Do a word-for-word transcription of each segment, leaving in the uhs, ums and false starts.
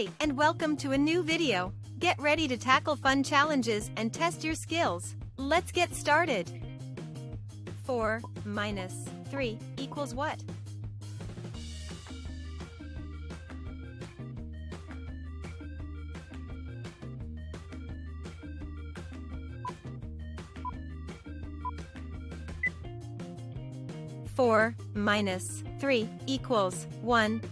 Hey, and welcome to a new video. Get ready to tackle fun challenges and test your skills. Let's get started. four minus three equals what? four minus three equals one.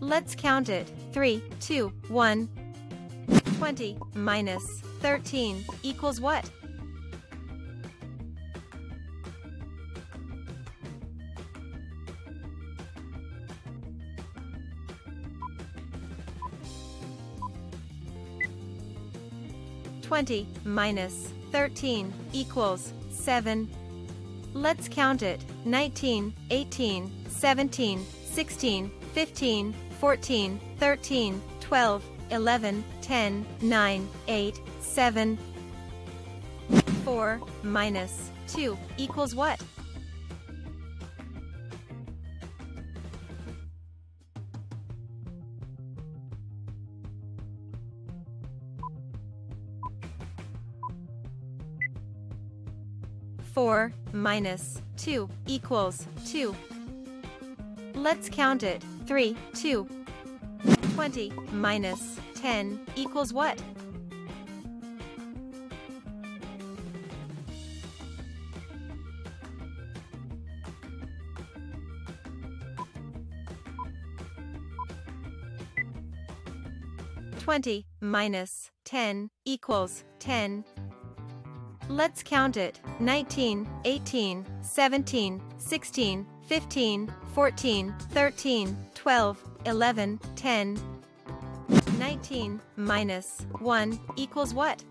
Let's count it. three, two, one. twenty minus thirteen equals what? twenty minus thirteen equals seven. Let's count it. nineteen, eighteen, seventeen, sixteen, fifteen, fourteen, thirteen, twelve, eleven, ten, nine, eight, seven. four minus two equals what? four minus two equals two. Let's count it. three, two. twenty minus ten equals what? twenty minus ten equals ten. Let's count it. nineteen, eighteen, seventeen, sixteen, fifteen, fourteen, thirteen, twelve, eleven, ten. nineteen minus one equals what?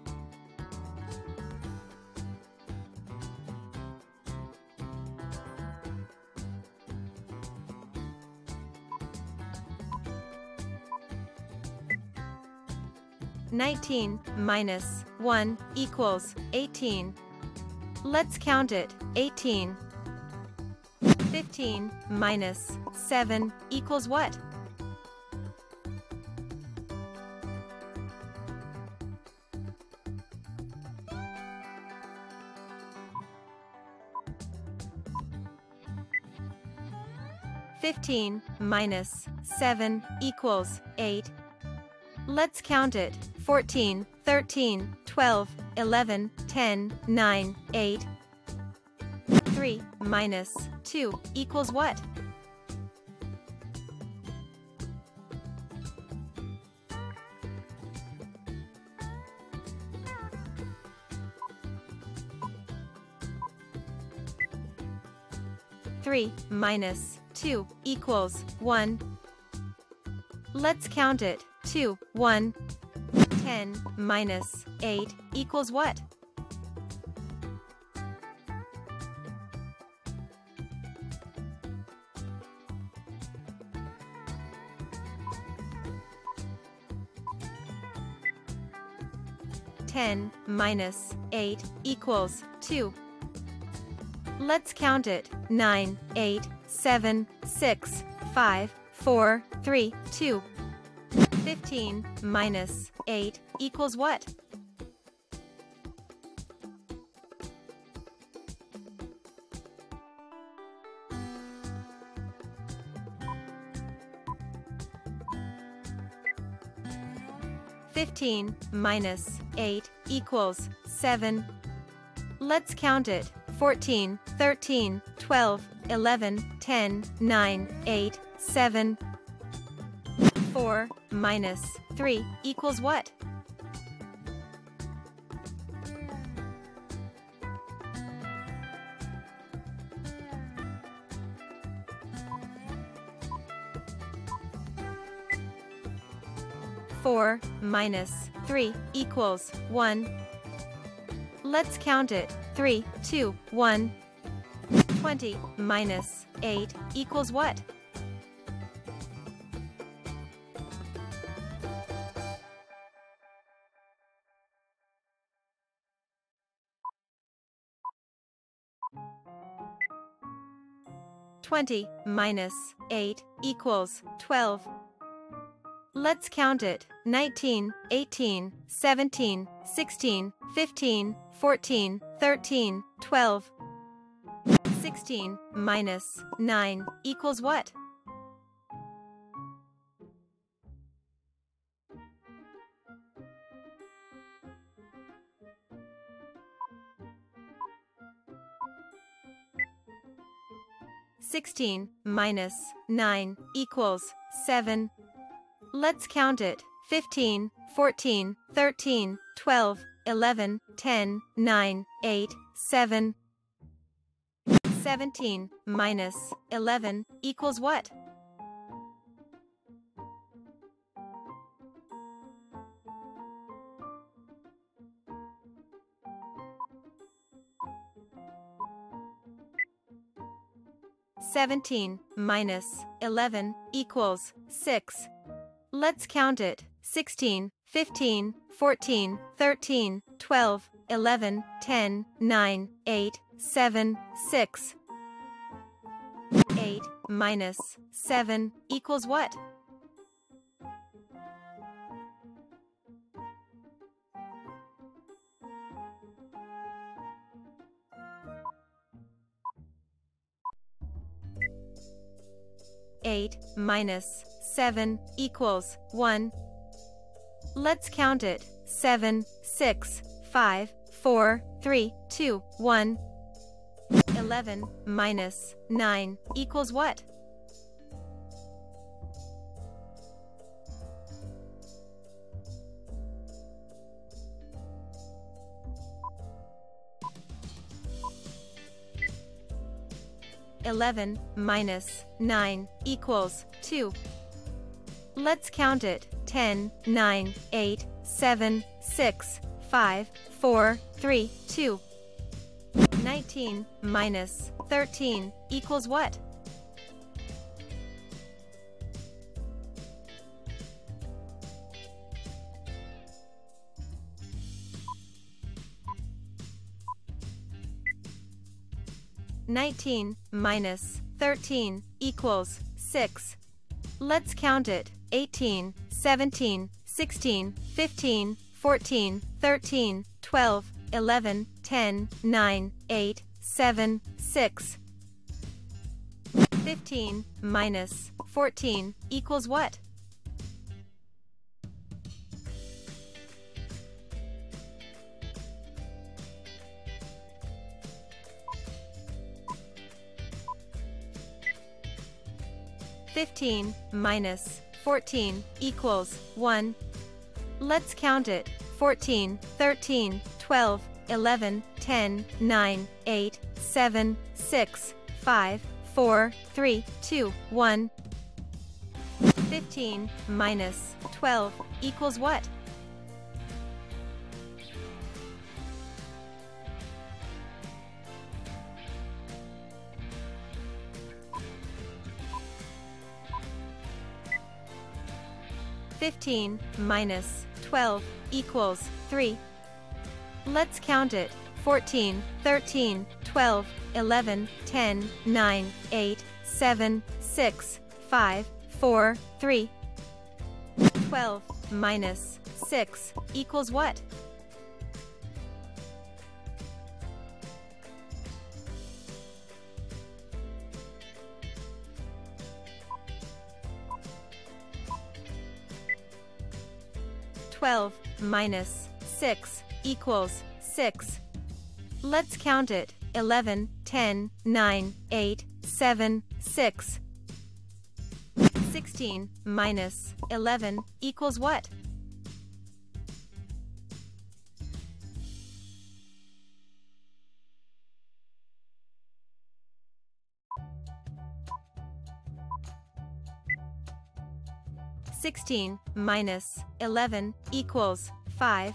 nineteen minus one equals eighteen. Let's count it. eighteen. fifteen minus seven equals what? fifteen minus seven equals eight. Let's count it. fourteen, thirteen, twelve, eleven, ten, nine, eight. three minus two equals what? three minus two equals one. Let's count it. two, one. ten minus eight equals what? ten minus eight equals two. Let's count it. nine, eight, seven, six, five, four, three, two. fifteen minus eight equals what? fifteen minus eight equals seven. Let's count it. fourteen, thirteen, twelve, eleven, ten, nine, eight, seven. four minus three equals what? four minus three equals one. Let's count it. three, two, one. twenty minus eight equals what? twenty minus eight equals twelve. Let's count it. nineteen, eighteen, seventeen, sixteen, fifteen, fourteen, thirteen, twelve. sixteen minus nine equals what? sixteen minus nine equals seven. Let's count it. fifteen, fourteen, thirteen, twelve, eleven, ten, nine, eight, seven. seventeen minus eleven equals what? seventeen minus eleven equals six. Let's count it. sixteen, fifteen, fourteen, thirteen, twelve, eleven, ten, nine, eight, seven, six. eight minus seven equals what? eight minus seven equals one. Let's count it. seven, six, five, four, three, two, one. eleven minus nine equals what? eleven minus nine equals two. Let's count it. ten, nine, eight, seven, six, five, four, three, two. nineteen minus thirteen equals what? nineteen minus thirteen equals six. Let's count it. eighteen, seventeen, sixteen, fifteen, fourteen, thirteen, twelve, eleven, ten, nine, eight, seven, six. fifteen minus fourteen equals what? fifteen minus fourteen equals one. Let's count it. fourteen, thirteen, twelve, eleven, ten, nine, eight, seven, six, five, four, three, two, one. fifteen minus twelve equals what? fifteen minus twelve equals three. Let's count it. fourteen, thirteen, twelve, eleven, ten, nine, eight, seven, six, five, four, three. twelve minus six equals what? twelve minus six equals six. Let's count it. eleven, ten, nine, eight, seven, six. sixteen minus eleven equals what? sixteen minus eleven equals five.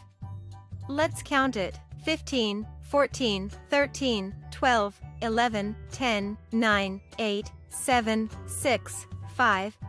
Let's count it. fifteen, fourteen, thirteen, twelve, eleven, ten, nine, eight, seven, six, five,